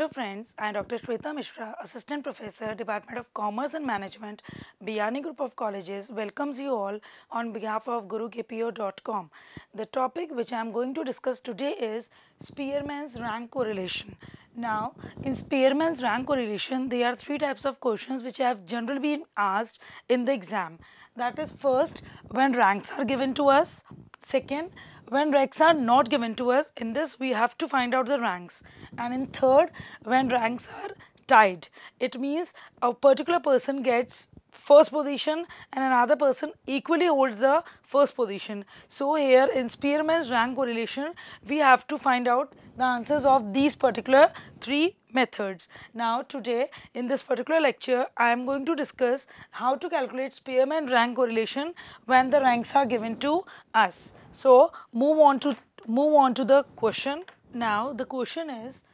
Hello friends, I am Dr. Shweta Mishra, Assistant Professor, Department of Commerce and Management, Biani Group of Colleges, welcomes you all on behalf of gurukpo.com. The topic which I am going to discuss today is Spearman's rank correlation. Now, in Spearman's rank correlation, there are three types of questions which have generally been asked in the exam. That is, first, when ranks are given to us. Second, when ranks are not given to us, in this we have to find out the ranks. And in third, when ranks are tied, it means a particular person gets first position and another person equally holds the first position. So here in Spearman's rank correlation, we have to find out the answers of these particular three methods. Now today in this particular lecture, I am going to discuss how to calculate Spearman's rank correlation when the ranks are given to us. So move on to the question. Now the question is,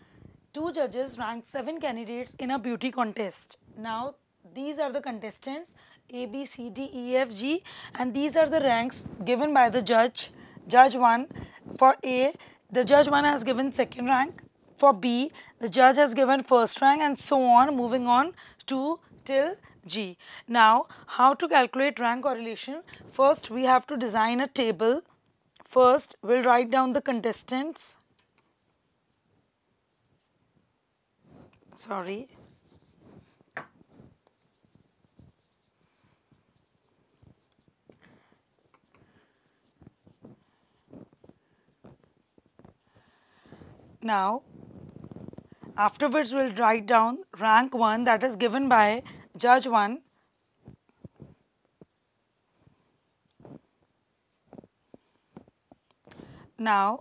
two judges ranked 7 candidates in a beauty contest. Now these are the contestants A, B, C, D, E, F, G, and these are the ranks given by the judge. Judge 1 for A, the judge 1 has given second rank. For B, the judge has given first rank, and so on, moving on to till G. Now, how to calculate rank correlation? First, we have to design a table. First, we'll write down the contestants. Now, afterwards we will write down rank 1, that is given by judge 1. Now,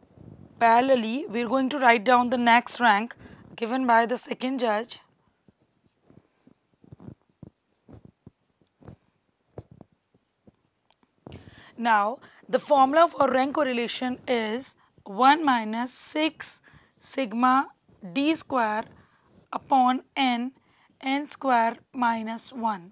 parallelly we are going to write down the next rank given by the second judge. Now, the formula for rank correlation is 1 minus 6 sigma d square upon n square minus 1.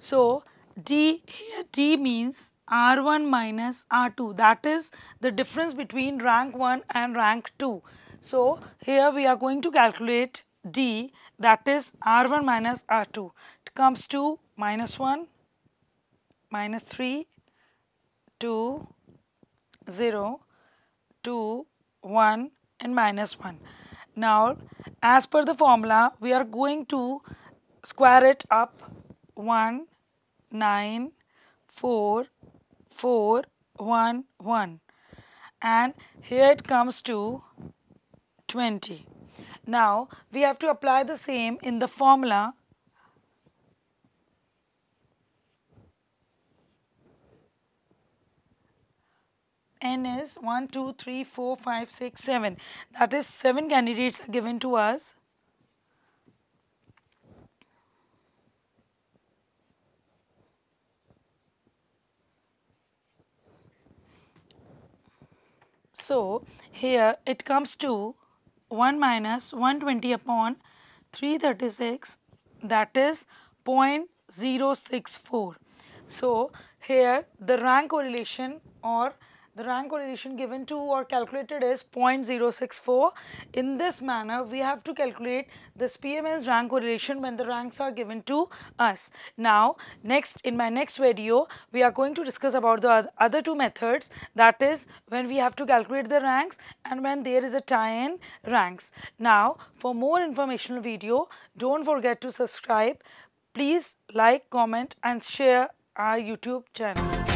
So d here, d means r1 minus r2, that is the difference between rank 1 and rank 2. So here we are going to calculate d, that is r1 minus r2. It comes to minus 1, minus 3, 2, 0, 2, 1 and minus 1. Now, as per the formula, we are going to square it up. 1, 9, 4, 4, 1, 1. And here it comes to 20. Now, we have to apply the same in the formula. N is 1, 2, 3, 4, 5, 6, 7. That is 7 candidates are given to us. So here it comes to 1 minus 120 upon 336, that is 0.064. So here the rank correlation or the rank correlation given to or calculated is 0.064. In this manner, we have to calculate the Spearman's rank correlation when the ranks are given to us. Now, in my next video, we are going to discuss about the other two methods, that is when we have to calculate the ranks and when there is a tie-in ranks. Now, for more informational video, don't forget to subscribe. Please like, comment and share our YouTube channel.